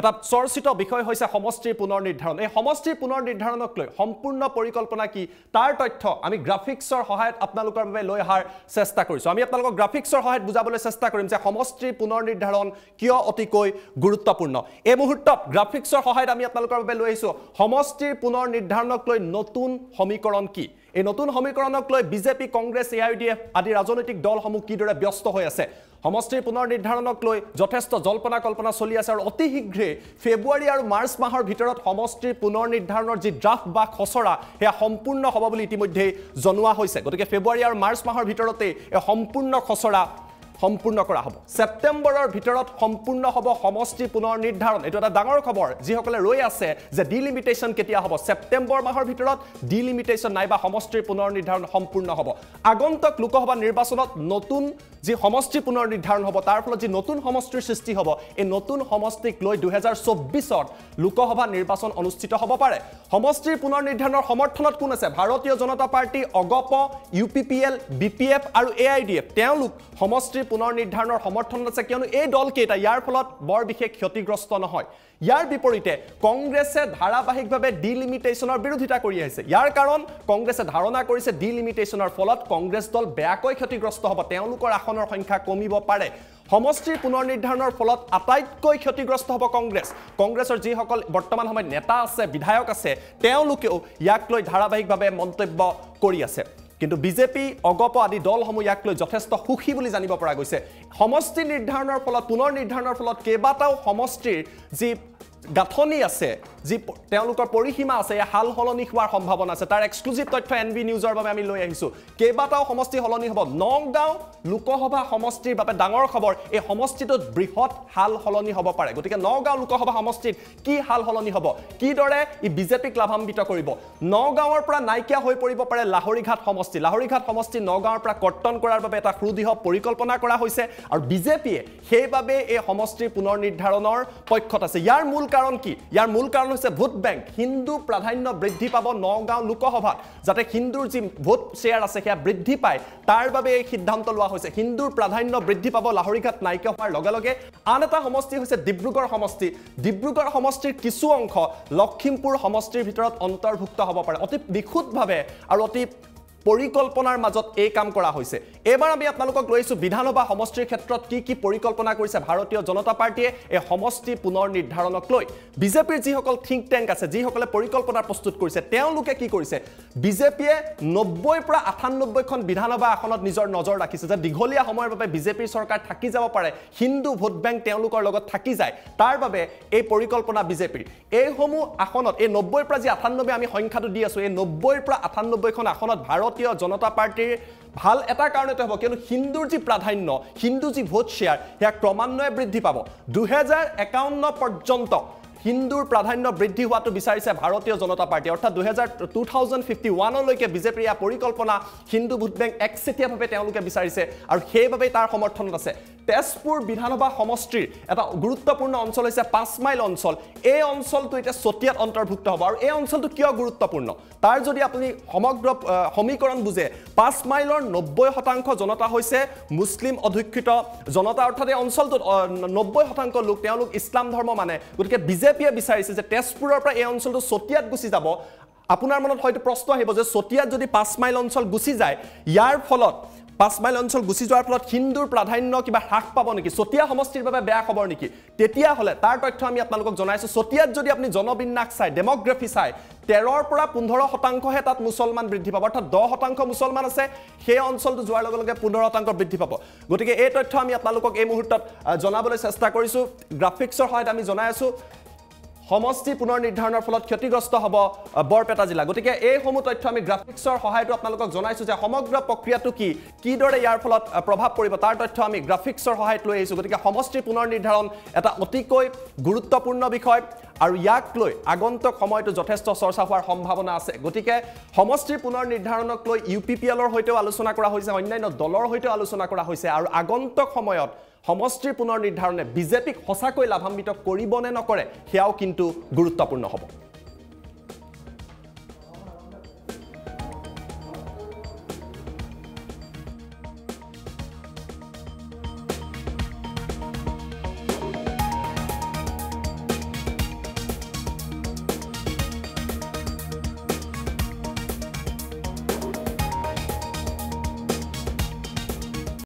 এটা চৰ্চিত বিষয় হৈছে সমষ্টিৰ পুনৰ নিৰ্ধাৰণ এই সমষ্টিৰ পুনৰ নিৰ্ধাৰণক লৈ সম্পূৰ্ণ পৰিকল্পনা কি তাৰ তথ্য আমি গ্ৰাফিক্সৰ সহায়ত আপোনালোকৰ বাবে লৈ আহাৰ চেষ্টা কৰিছো আমি আপোনালোকক গ্ৰাফিক্সৰ সহায়ত বুজাবলৈ চেষ্টা কৰিম যে সমষ্টিৰ পুনৰ নিৰ্ধাৰণ কিয় অতিকৈ গুৰুত্বপূৰ্ণ এই মুহূৰ্তত গ্ৰাফিক্সৰ সহায়ত আমি আপোনালোকৰ বাবে লৈ আহিছো সমষ্টিৰ পুনৰ নিৰ্ধাৰণক লৈ নতুন সমীকৰণ কি এই নতুন সমীকৰণক লৈ বিজেপি কংগ্ৰেছ এআইইউডিএফ আদি ৰাজনৈতিক দলসমূহ কিদৰে ব্যস্ত হৈ আছে সমষ্টিৰ পুনৰ নিৰ্ধাৰণক লৈ যথেষ্ট জল্পনা কল্পনা চলি আছে আৰু অতি শীঘ্ৰে ফেব্ৰুৱাৰী আৰু মাৰ্চ মাহৰ ভিতৰত সমষ্টিৰ পুনৰ নিৰ্ধাৰণৰ যি ড্ৰাফ্ট বা খছৰা হেয়া সম্পূৰ্ণ হ'ব বুলি ইতিমধ্যে জনোৱা হৈছে গতিকে ফেব্ৰুৱাৰী আৰু মাৰ্চ মাহৰ ভিতৰতে এই সম্পূৰ্ণ খছৰা সম্পূৰ্ণ কৰা হ'ব সেপ্টেম্বৰৰ ভিতৰত সম্পূৰ্ণ হ'ব সমষ্টি পুনৰ নিৰ্ধাৰণ এটো এটা ডাঙৰ খবৰ যিসকলে ৰৈ আছে যে ডিলিমিটেশন কেতিয়া হ'ব সেপ্টেম্বৰ মাহৰ ভিতৰত ডিলিমিটেশন নাইবা সমষ্টি পুনৰ নিৰ্ধাৰণ সম্পূৰ্ণ হ'ব আগন্তুক লোকসভা নিৰ্বাচনত নতুন যে সমষ্টি পুনৰ নিৰ্ধাৰণ হ'ব তাৰ ফলত যে নতুন সমষ্টিৰ সৃষ্টি হ'ব এই নতুন সমষ্টিক লৈ 2024 লোকসভা নিৰ্বাচন অনুষ্ঠিত হ'ব পাৰে সমষ্টি পুনৰ নিৰ্ধাৰণৰ সমৰ্থনত কোন আছে ভাৰতীয় জনতা পাৰ্টি অগপ ইউপিপিএল বিপিএফ আৰু এআইডিএফ তেওঁলোক সমষ্টি পুনৰ নিৰ্ধাৰণৰ সমৰ্থন আছে কিয়নো এই দলকেইটা ইয়াৰ ফলত বৰ বিশেষ ক্ষতিগ্ৰস্ত নহয় ইয়াৰ বিপৰীতে কংগ্ৰেছে ধাৰাবাহিকভাৱে ডিলিমিটেশনৰ বিৰোধিতা কৰি আহিছে ইয়াৰ কাৰণ কংগ্ৰেছে ধাৰণা কৰিছে ডিলিমিটেশনৰ ফলত কংগ্ৰেছ দল বেয়াকৈ ক্ষতিগ্ৰস্ত হ'ব তেওঁলোকৰ আসনৰ সংখ্যা কমিব পাৰে সমষ্টিৰ পুনৰ নিৰ্ধাৰণৰ ফলত আটাইতকৈ ক্ষতিগ্ৰস্ত হ'ব কংগ্ৰেছ কংগ্ৰেছৰ যিসকল বৰ্তমান সময়ত নেতা আছে বিধায়ক আছে তেওঁলোকেও ইয়াক লৈ ধাৰাবাহিকভাৱে মন্তব্য কৰি আছে কিন্তু বিজেপি অগপ আদি দলসমূহ ইয়াক লৈ যথেষ্ট সুখী বুলি জানিব পৰা গৈছে সমষ্টি নিৰ্ধাৰণৰ ফলত পুনৰ নিৰ্ধাৰণৰ ফলত কেবাটাও সমষ্টিৰ যি গাঁথনি আছে যি তেওঁলোকৰ পৰিসীমা আছে হাল হলনি হোৱাৰ সম্ভাৱনা আছে তাৰ এক্সক্লুসিভ তথ্য এনবি নিউজৰ বাবে আমি লৈ আহিছো কেবাটাও সমষ্টি হলনি হ'ব নগাঁও লোকসভা সমষ্টিৰ বাবে ডাঙৰ খবৰ এই সমষ্টিটোত বৃহৎ হাল হলনি হ'ব পাৰে গতিকে নগাঁও লোকসভা সমষ্টিত কি হাল হলনি হ'ব কি দৰে ই বিজেপিক লাভান্বিত কৰিব নগাঁৱৰ পৰা নাইকিয়া হৈ পৰিব পাৰে লাহৰিঘাট সমষ্টি নগাঁৱৰ পৰা কৰ্তন কৰাৰ বাবে এটা সুদৃঢ় পৰিকল্পনা কৰা হৈছে আৰু বিজেপিয়ে সেইভাবে এই সমষ্টিৰ পুনৰ নিৰ্ধাৰণৰ পক্ষত আছে ইয়াৰ মূল कारण की यार मूल कारण হৈছে ভোট বেংক হিন্দু প্ৰাধান্য বৃদ্ধি পাব নগাঁও লোকসভা যাতে হিন্দুৰ যি ভোট শেয়াৰ আছে সেয়া বৃদ্ধি পায় তাৰ বাবে এই সিদ্ধান্ত লোৱা হৈছে হিন্দুৰ প্ৰাধান্য বৃদ্ধি পাব লাহৰিঘাট নাইকিয়া হোৱাৰ লগে লগে আন এটা সমষ্টি হৈছে ডিব্ৰুগড় সমষ্টিৰ কিছু অংশ লক্ষীমপুৰ সমষ্টিৰ ভিতৰত অন্তৰ্ভুক্ত হ'ব পাৰে অতি বিখুতভাৱে আৰু অতি পৰিকল্পনাৰ মাজত এই কাম কৰা হৈছে এবাৰ আমি আপোনালোকক লৈছো বিধানসভা সমষ্টিৰ ক্ষেত্ৰত কি কি পৰিকল্পনা কৰিছে ভাৰতীয় জনতা পাৰ্টিয়ে এই সমষ্টি পুনৰ নিৰ্ধাৰণক লৈ বিজেপিৰ যিসকল থিংক ট্যাঙ্ক আছে যিসকলে পৰিকল্পনা প্ৰস্তুত কৰিছে তেওঁলোকে কি কৰিছে বিজেপিয়ে 90 পৰা 98 খন বিধানসভা আসনত নিজৰ নজৰ ৰাখিছে যে দীঘলীয়া সময়ৰ বাবে বিজেপিৰ চৰকাৰ থাকি যাব পাৰে হিন্দু ভোট বেংক তেওঁলোকৰ লগত থাকি যায় তাৰ বাবে এই পৰিকল্পনা বিজেপিৰ এই সমূহ আসনত এই 90 পৰা 98 আমি সংখ্যাটো দি আছো এই 90 পৰা 98 খন আসনত ভাৰত जनता पार्टीर ভাল এটা কাৰণতে হ'ব কিয়নো হিন্দুৰ যি প্ৰাধান্য হিন্দু যি ভোট শেয়াৰ সেয়া ক্ৰমান্বয়ে বৃদ্ধি পাব 2051 পৰ্যন্ত হিন্দুৰ প্ৰাধান্য বৃদ্ধি হোৱাটো বিচাৰিছে ভাৰতীয় জনতা পাৰ্টি অৰ্থাৎ 2051 লৈকে বিজেপিৰ এই পৰিকল্পনা হিন্দু ভোট বেংক একচেটিয়াভাৱে তেওঁলোকে বিচাৰিছে আৰু সেইভাবে তাৰ সমৰ্থন আছে তেজপুৰ বিধানসভা সমষ্টিৰ এটা গুৰুত্বপূৰ্ণ অঞ্চল হৈছে 5 মাইল অঞ্চল এই অঞ্চলটো এটা সতিয়াত অন্তৰ্ভুক্ত হ'ব আৰু এই অঞ্চলটো কিয় গুৰুত্বপূৰ্ণ তাৰ যদি আপুনি সমগ্ৰ সমীকৰণ বুজে 5 মাইলৰ 90% জনতা হৈছে মুসলিম অধ্যুষিত জনতা অৰ্থাৎ এই অঞ্চলটোত 90% লোক তেওঁলোক ইছলাম ধৰ্ম মানে গতিকে বিজেপিয়ে বিচাৰিছে যে তেজপুৰৰ পৰা এই অঞ্চলটো সতিয়াত গুচি যাব আপোনাৰ মনত হয়তো প্ৰশ্ন আহিব যে সতিয়াত যদি 5 মাইল অঞ্চল গুচি যায় ইয়াৰ ফলত 5 মাইল অঞ্চল গুচি যোৱাৰ ফলত হিন্দুৰ প্ৰাধান্য কিবা হ্ৰাস পাব নেকি সতিয়া সমষ্টিৰ বাবে বেয়া খবৰ নেকি তেতিয়া হলে তাৰ তথ্য আমি আপোনালোকক জনাইছো সতিয়াত যদি আপুনি জনবিন্যাস চাই ডেমোগ্ৰাফি চাই 13 পৰা 15% হে তাত মুছলমান বৃদ্ধি পাব অৰ্থাৎ 10% মুছলমান আছে সেই অঞ্চলটো যোৱাৰ লগে লগে 15% বৃদ্ধি পাব গতিকে এই তথ্য আমি আপোনালোকক এই মুহূৰ্তত জনাবলৈ চেষ্টা কৰিছো গ্ৰাফিক্সৰ সহায়ত আমি জনাই আছো সমষ্টি পুনৰ নিৰ্ধাৰণৰ ফলত ক্ষতিগ্ৰস্ত হ'ব বৰপেটা জিলা গতিকে এই সমূহ তথ্য আমি গ্ৰাফিক্সৰ সহায়ত আপোনালোকক জনাইছো যে সমগ্ৰ প্ৰক্ৰিয়াটো কি দৰে ইয়াৰ ফলত প্ৰভাৱ পৰিব তাৰ তথ্য আমি গ্ৰাফিক্সৰ সহায়ত লৈ আহিছো গতিকে সমষ্টি পুনৰ নিৰ্ধাৰণ এটা অতিকৈ গুৰুত্বপূৰ্ণ বিষয় আৰু ইয়াক লৈ আগন্তুক সময়টো যথেষ্ট চৰ্চা হোৱাৰ সম্ভাৱনা আছে গতিকে সমষ্টি পুনৰ নিৰ্ধাৰণক লৈ ইউপিপিএলৰ সৈতে আলোচনা কৰা হৈছে অন্যান্য দলৰ সৈতে আলোচনা কৰা হৈছে আৰু আগন্তুক সময়ত সমষ্টিৰ পুনৰ নিৰ্ধাৰণে বিজেপিক হসাকৈ লাভান্বিত কৰিবনে নকৰে সেয়াও কিন্তু গুৰুত্বপূৰ্ণ হ'ব